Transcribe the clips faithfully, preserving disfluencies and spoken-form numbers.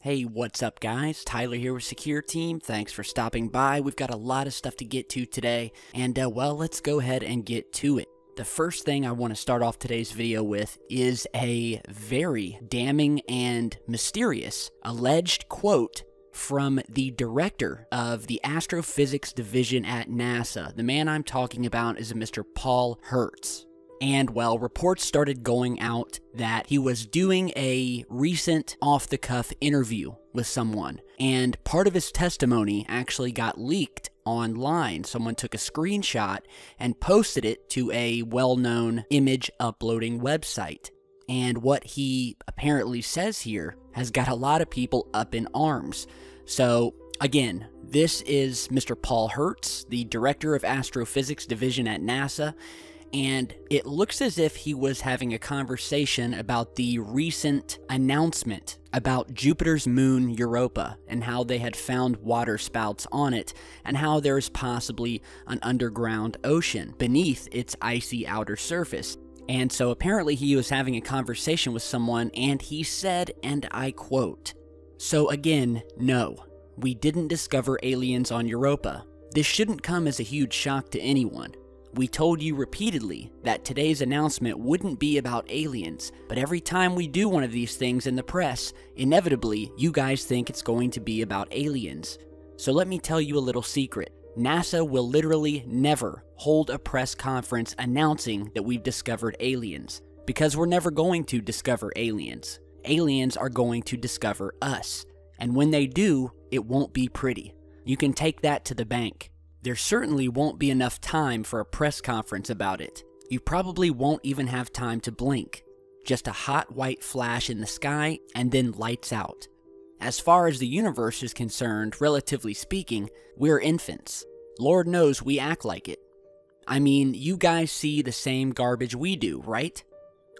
Hey, what's up guys? Tyler here with Secure Team. Thanks for stopping by. We've got a lot of stuff to get to today, and uh, well, let's go ahead and get to it. The first thing I want to start off today's video with is a very damning and mysterious alleged quote from the director of the astrophysics division at NASA. The man I'm talking about is a Mister Paul Hertz. And, well, reports started going out that he was doing a recent off-the-cuff interview with someone, and part of his testimony actually got leaked online. Someone took a screenshot and posted it to a well-known image uploading website. And what he apparently says here has got a lot of people up in arms. So, again, this is Mister Paul Hertz, the director of astrophysics division at NASA. And it looks as if he was having a conversation about the recent announcement about Jupiter's moon Europa and how they had found water spouts on it and how there is possibly an underground ocean beneath its icy outer surface. And so apparently he was having a conversation with someone and he said, and I quote, "So again, no, we didn't discover aliens on Europa. This shouldn't come as a huge shock to anyone. We told you repeatedly that today's announcement wouldn't be about aliens, but every time we do one of these things in the press, inevitably you guys think it's going to be about aliens. So let me tell you a little secret. NASA will literally never hold a press conference announcing that we've discovered aliens, because we're never going to discover aliens. Aliens are going to discover us, and when they do, it won't be pretty. You can take that to the bank. There certainly won't be enough time for a press conference about it. You probably won't even have time to blink. Just a hot white flash in the sky and then lights out. As far as the universe is concerned, relatively speaking, we're infants. Lord knows we act like it. I mean, you guys see the same garbage we do, right?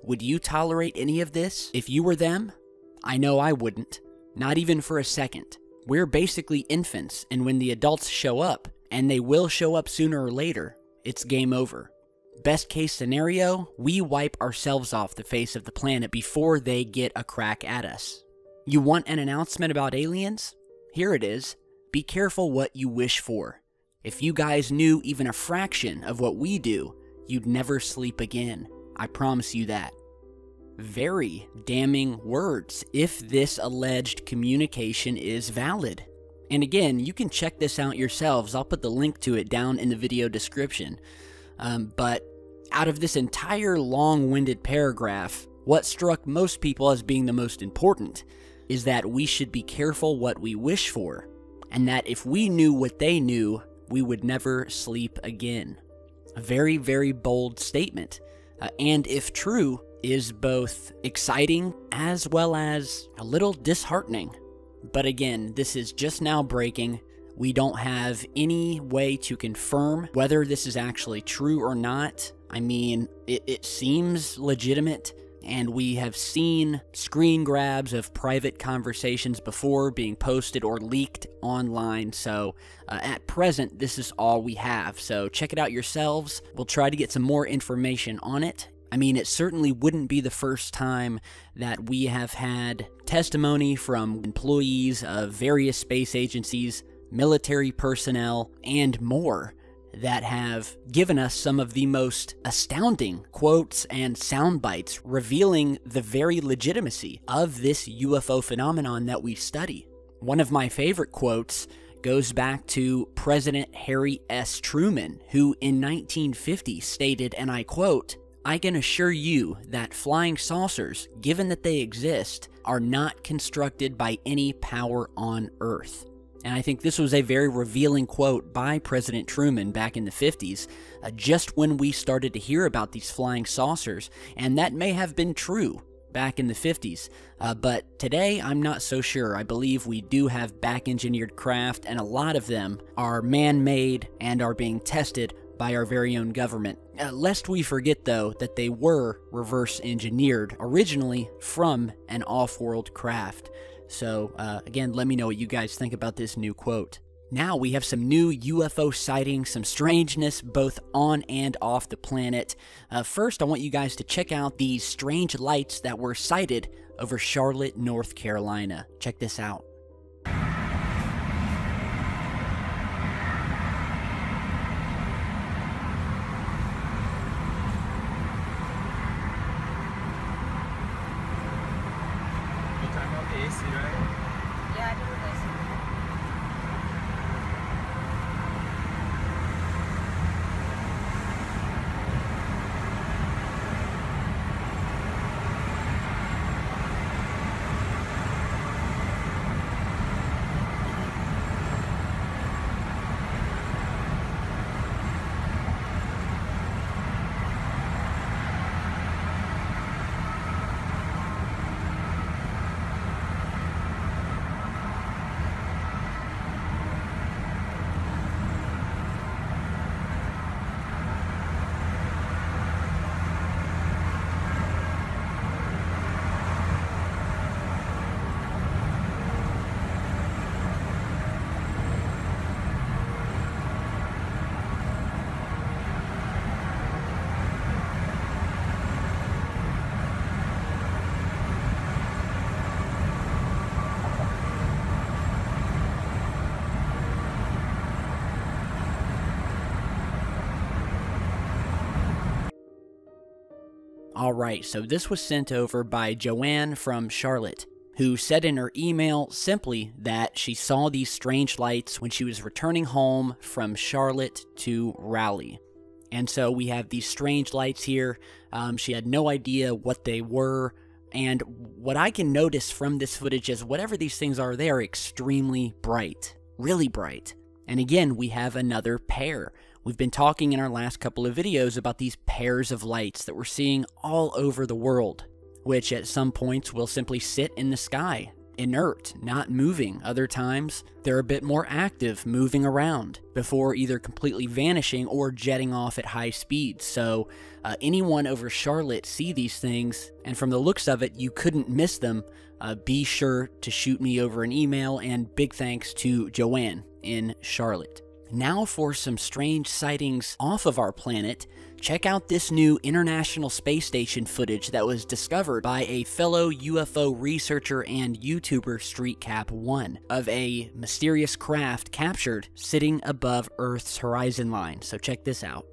Would you tolerate any of this if you were them? I know I wouldn't. Not even for a second. We're basically infants, and when the adults show up, and they will show up sooner or later, it's game over. Best case scenario, we wipe ourselves off the face of the planet before they get a crack at us. You want an announcement about aliens? Here it is. Be careful what you wish for. If you guys knew even a fraction of what we do, you'd never sleep again. I promise you that." Very damning words, if this alleged communication is valid. And again, you can check this out yourselves. I'll put the link to it down in the video description. Um, but out of this entire long-winded paragraph, what struck most people as being the most important is that we should be careful what we wish for, and that if we knew what they knew, we would never sleep again. A very, very bold statement, uh, and if true, is both exciting as well as a little disheartening. But again, this is just now breaking. We don't have any way to confirm whether this is actually true or not. I mean, it, it seems legitimate, and we have seen screen grabs of private conversations before being posted or leaked online. So uh, at present, this is all we have. So check it out yourselves. We'll try to get some more information on it. I mean, it certainly wouldn't be the first time that we have had testimony from employees of various space agencies, military personnel, and more that have given us some of the most astounding quotes and sound bites revealing the very legitimacy of this U F O phenomenon that we study. One of my favorite quotes goes back to President Harry S. Truman, who in nineteen fifty stated, and I quote, "I can assure you that flying saucers, given that they exist, are not constructed by any power on Earth." And I think this was a very revealing quote by President Truman back in the fifties, uh, just when we started to hear about these flying saucers, and that may have been true back in the fifties, uh, but today I'm not so sure. I believe we do have back-engineered craft, and a lot of them are man-made and are being tested by our very own government. Uh, lest we forget, though, that they were reverse engineered originally from an off-world craft. So, uh, again, let me know what you guys think about this new quote. Now we have some new U F O sightings, some strangeness both on and off the planet. Uh, first, I want you guys to check out these strange lights that were sighted over Charlotte, North Carolina. Check this out. Alright, so this was sent over by Joanne from Charlotte, who said in her email simply that she saw these strange lights when she was returning home from Charlotte to Raleigh. And so we have these strange lights here. Um, she had no idea what they were, and what I can notice from this footage is whatever these things are, they are extremely bright. Really bright. And again, we have another pair. We've been talking in our last couple of videos about these pairs of lights that we're seeing all over the world, which at some points will simply sit in the sky, inert, not moving. Other times, they're a bit more active, moving around, before either completely vanishing or jetting off at high speeds. So uh, anyone over Charlotte see these things, and from the looks of it, you couldn't miss them. Uh, be sure to shoot me over an email, and big thanks to Joanne in Charlotte. Now for some strange sightings off of our planet, check out this new International Space Station footage that was discovered by a fellow U F O researcher and YouTuber StreetCap one of a mysterious craft captured sitting above Earth's horizon line. So check this out.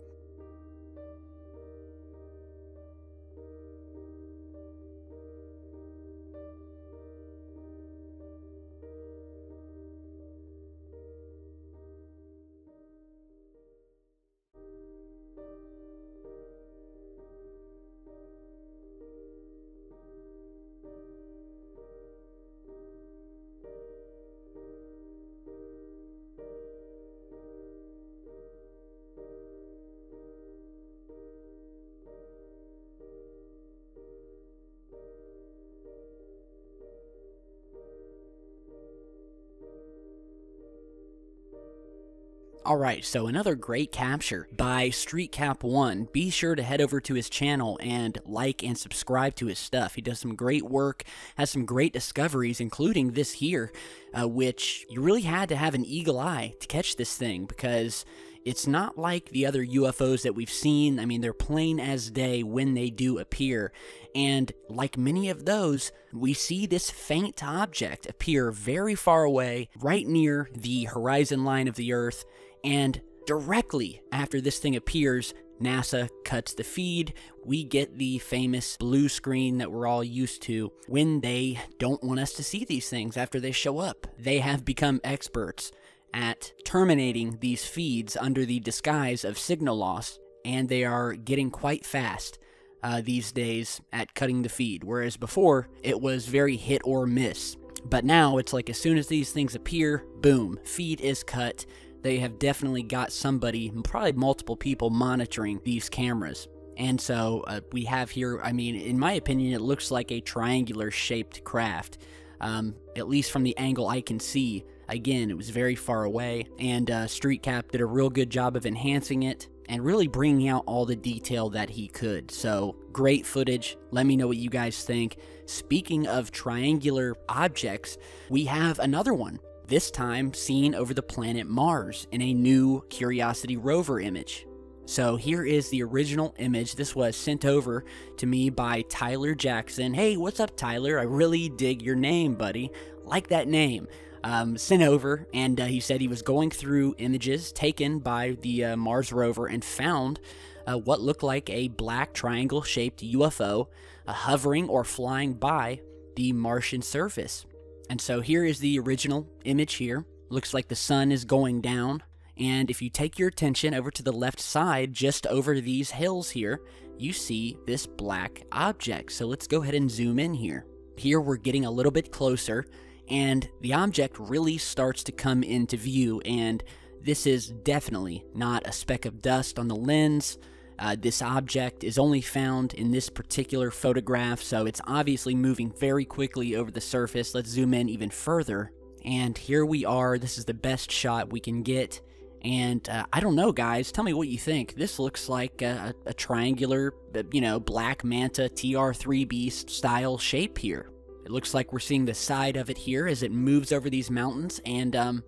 Alright, so another great capture by StreetCap one. Be sure to head over to his channel and like and subscribe to his stuff. He does some great work, has some great discoveries, including this here, uh, which you really had to have an eagle eye to catch this thing, because it's not like the other U F Os that we've seen. I mean, they're plain as day when they do appear, and like many of those, we see this faint object appear very far away, right near the horizon line of the Earth. And directly after this thing appears, NASA cuts the feed. We get the famous blue screen that we're all used to when they don't want us to see these things after they show up. They have become experts at terminating these feeds under the disguise of signal loss, and they are getting quite fast uh, these days at cutting the feed, whereas before it was very hit or miss. But now it's like as soon as these things appear, boom, feed is cut. They have definitely got somebody, probably multiple people, monitoring these cameras. And so uh, we have here, I mean, in my opinion, it looks like a triangular shaped craft, um, at least from the angle I can see. Again, it was very far away, and uh, StreetCap did a real good job of enhancing it and really bringing out all the detail that he could. So great footage. Let me know what you guys think. Speaking of triangular objects, we have another one this time seen over the planet Mars in a new Curiosity rover image. So here is the original image. This was sent over to me by Tyler Jackson. Hey, what's up, Tyler? I really dig your name, buddy. Like that name. Um, sent over, and uh, he said he was going through images taken by the uh, Mars rover and found uh, what looked like a black triangle-shaped U F O uh, hovering or flying by the Martian surface. And so here is the original image here. Looks like the sun is going down. And if you take your attention over to the left side, just over these hills here, you see this black object. So let's go ahead and zoom in here. Here we're getting a little bit closer, and the object really starts to come into view, and this is definitely not a speck of dust on the lens. Uh, this object is only found in this particular photograph, so it's obviously moving very quickly over the surface. Let's zoom in even further, and here we are. This is the best shot we can get. And uh, I don't know, guys, tell me what you think. This looks like a, a triangular, you know, black manta T R three B style shape here. It looks like we're seeing the side of it here as it moves over these mountains. And um,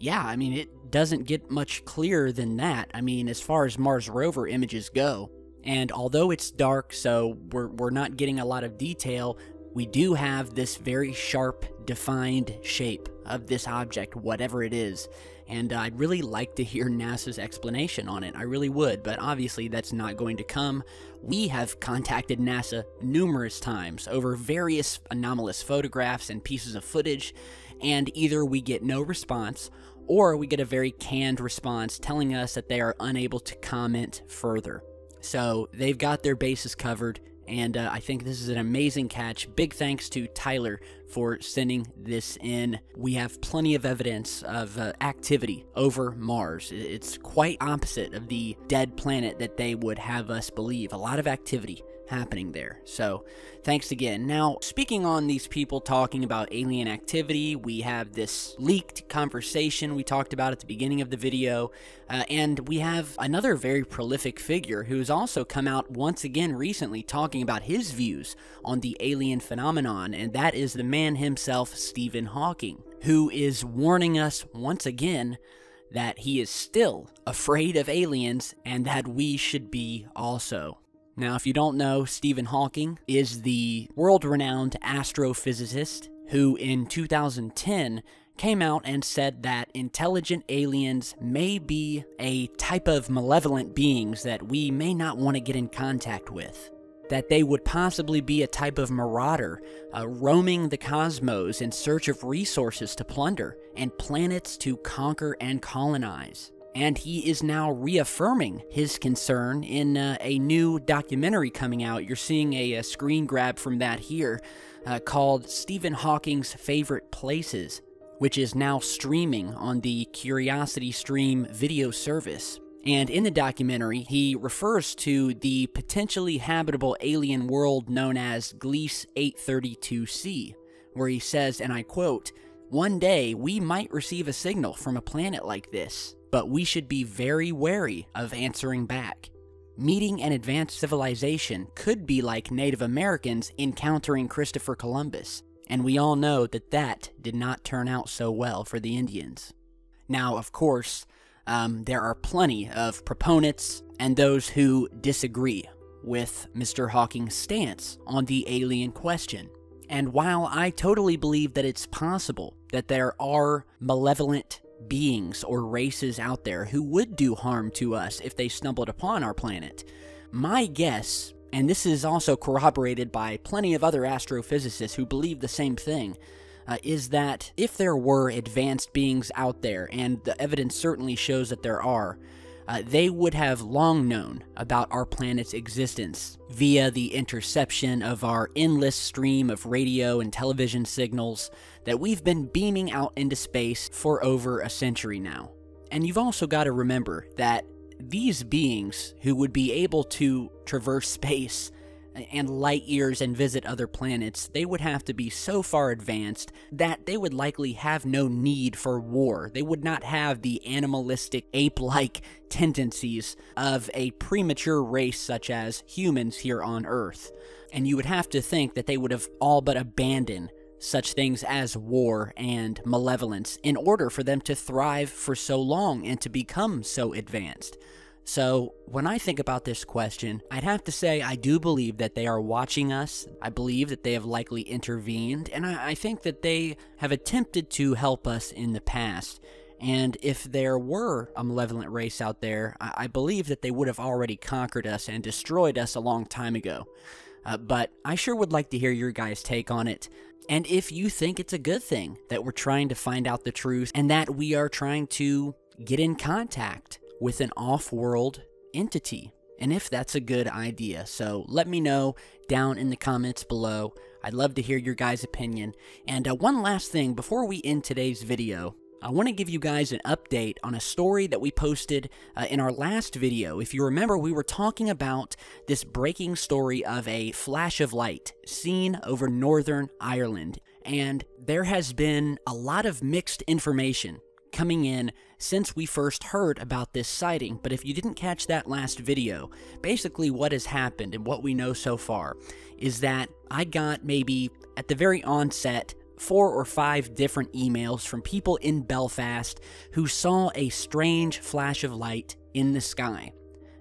yeah, I mean, it doesn't get much clearer than that. I mean, as far as Mars rover images go. And although it's dark, so we're, we're not getting a lot of detail, we do have this very sharp, defined shape of this object, whatever it is. And uh, I'd really like to hear NASA's explanation on it. I really would, but obviously that's not going to come. We have contacted NASA numerous times over various anomalous photographs and pieces of footage, and either we get no response, or we get a very canned response telling us that they are unable to comment further. So they've got their bases covered, and uh, I think this is an amazing catch. Big thanks to Tyler for sending this in. We have plenty of evidence of uh, activity over Mars. It's quite opposite of the dead planet that they would have us believe. A lot of activity happening there. So thanks again. Now, speaking on these people talking about alien activity, we have this leaked conversation we talked about at the beginning of the video, uh, and we have another very prolific figure who's also come out once again recently talking about his views on the alien phenomenon, and that is the man himself, Stephen Hawking, who is warning us once again that he is still afraid of aliens and that we should be also. Now, if you don't know, Stephen Hawking is the world-renowned astrophysicist who in two thousand ten came out and said that intelligent aliens may be a type of malevolent beings that we may not want to get in contact with, that they would possibly be a type of marauder uh, roaming the cosmos in search of resources to plunder and planets to conquer and colonize. And he is now reaffirming his concern in uh, a new documentary coming out. You're seeing a, a screen grab from that here uh, called Stephen Hawking's Favorite Places, which is now streaming on the Curiosity Stream video service. And in the documentary, he refers to the potentially habitable alien world known as Gliese eight thirty-two C, where he says, and I quote, "One day we might receive a signal from a planet like this, but we should be very wary of answering back. Meeting an advanced civilization could be like Native Americans encountering Christopher Columbus, and we all know that that did not turn out so well for the Indians." Now, of course, um, there are plenty of proponents and those who disagree with Mister Hawking's stance on the alien question. And while I totally believe that it's possible that there are malevolent beings or races out there who would do harm to us if they stumbled upon our planet, my guess, and this is also corroborated by plenty of other astrophysicists who believe the same thing, uh, is that if there were advanced beings out there, and the evidence certainly shows that there are, uh, they would have long known about our planet's existence via the interception of our endless stream of radio and television signals that we've been beaming out into space for over a century now. And you've also got to remember that these beings who would be able to traverse space and light years and visit other planets, they would have to be so far advanced that they would likely have no need for war. They would not have the animalistic, ape-like tendencies of a premature race such as humans here on Earth. And you would have to think that they would have all but abandoned such things as war and malevolence, in order for them to thrive for so long and to become so advanced. So when I think about this question, I'd have to say I do believe that they are watching us. I believe that they have likely intervened, and I, I think that they have attempted to help us in the past. And if there were a malevolent race out there, I, I believe that they would have already conquered us and destroyed us a long time ago. Uh, but I sure would like to hear your guys' take on it. And if you think it's a good thing that we're trying to find out the truth and that we are trying to get in contact with an off-world entity, and if that's a good idea. So let me know down in the comments below. I'd love to hear your guys' opinion. And uh, one last thing before we end today's video, I want to give you guys an update on a story that we posted uh, in our last video. If you remember, we were talking about this breaking story of a flash of light seen over Northern Ireland, and there has been a lot of mixed information coming in since we first heard about this sighting. But if you didn't catch that last video, basically what has happened and what we know so far is that I got, maybe at the very onset, four or five different emails from people in Belfast who saw a strange flash of light in the sky.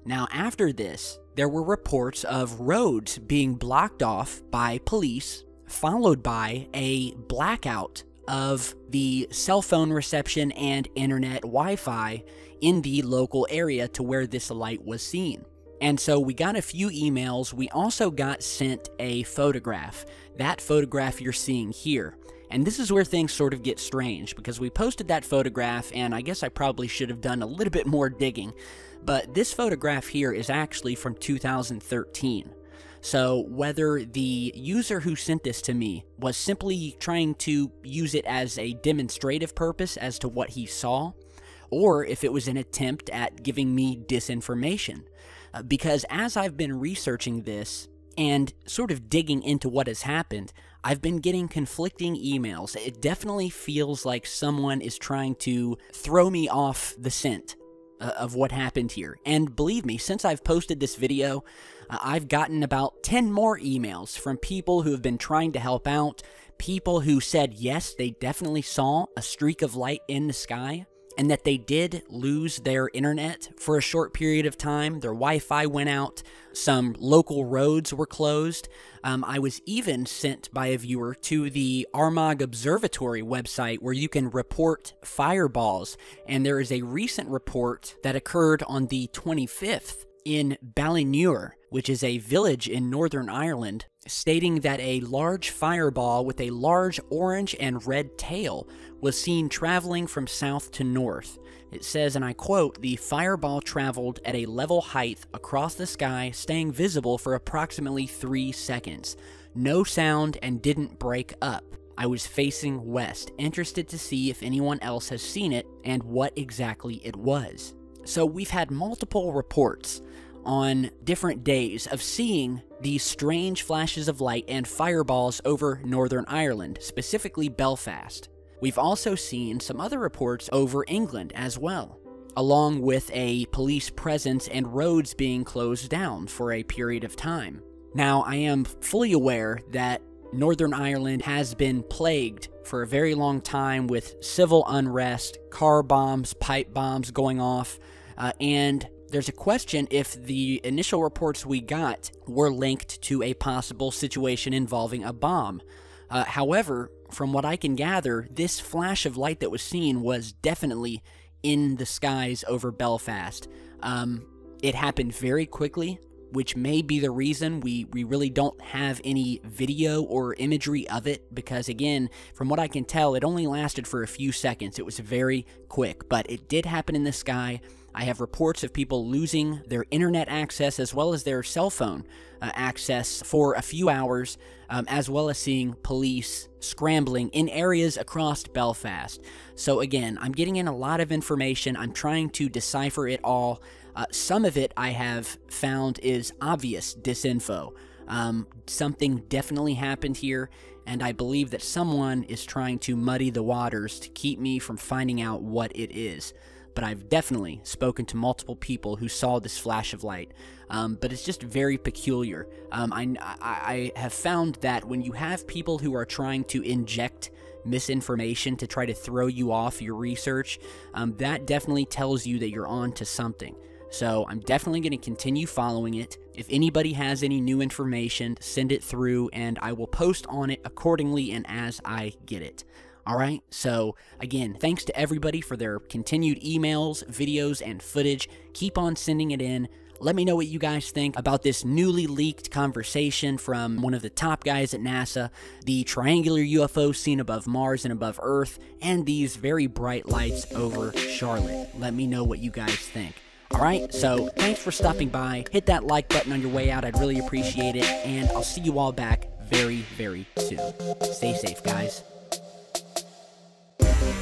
Now, after this, there were reports of roads being blocked off by police, followed by a blackout of the cell phone reception and internet Wi-Fi in the local area to where this light was seen. And so we got a few emails. We also got sent a photograph, that photograph you're seeing here. And this is where things sort of get strange, because we posted that photograph, and I guess I probably should have done a little bit more digging. But this photograph here is actually from two thousand thirteen. So whether the user who sent this to me was simply trying to use it as a demonstrative purpose as to what he saw, or if it was an attempt at giving me disinformation. Because as I've been researching this and sort of digging into what has happened, I've been getting conflicting emails. It definitely feels like someone is trying to throw me off the scent uh, of what happened here. And believe me, since I've posted this video, uh, I've gotten about ten more emails from people who have been trying to help out, people who said yes, they definitely saw a streak of light in the sky, and that they did lose their internet for a short period of time. Their Wi-Fi went out. Some local roads were closed. Um, I was even sent by a viewer to the Armagh Observatory website, where you can report fireballs. And there is a recent report that occurred on the twenty-fifth in Ballynure, which is a village in Northern Ireland, stating that a large fireball with a large orange and red tail was seen traveling from south to north. It says, and I quote, "The fireball traveled at a level height across the sky, staying visible for approximately three seconds. No sound and didn't break up. I was facing west, interested to see if anyone else has seen it and what exactly it was." So we've had multiple reports on different days of seeing these strange flashes of light and fireballs over Northern Ireland, specifically Belfast. We've also seen some other reports over England as well, along with a police presence and roads being closed down for a period of time. Now, I am fully aware that Northern Ireland has been plagued for a very long time with civil unrest, car bombs, pipe bombs going off, uh, and there's a question if the initial reports we got were linked to a possible situation involving a bomb. Uh, however, from what I can gather, this flash of light that was seen was definitely in the skies over Belfast. Um, it happened very quickly, which may be the reason we, we really don't have any video or imagery of it, because again, from what I can tell, it only lasted for a few seconds. It was very quick, but it did happen in the sky. I have reports of people losing their internet access as well as their cell phone uh, access for a few hours, um, as well as seeing police scrambling in areas across Belfast. So again, I'm getting in a lot of information. I'm trying to decipher it all. Uh, some of it I have found is obvious disinfo. Um, something definitely happened here, and I believe that someone is trying to muddy the waters to keep me from finding out what it is. but I've definitely spoken to multiple people who saw this flash of light. Um, but it's just very peculiar. Um, I, I, I have found that when you have people who are trying to inject misinformation to try to throw you off your research, um, that definitely tells you that you're on to something. So I'm definitely going to continue following it. If anybody has any new information, send it through, and I will post on it accordingly and as I get it. All right, so again, thanks to everybody for their continued emails, videos, and footage. Keep on sending it in. Let me know what you guys think about this newly leaked conversation from one of the top guys at NASA, the triangular U F O seen above Mars and above Earth, and these very bright lights over Charlotte. Let me know what you guys think. All right, so thanks for stopping by. Hit that like button on your way out. I'd really appreciate it, and I'll see you all back very, very soon. Stay safe, guys.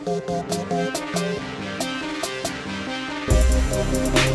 be right back.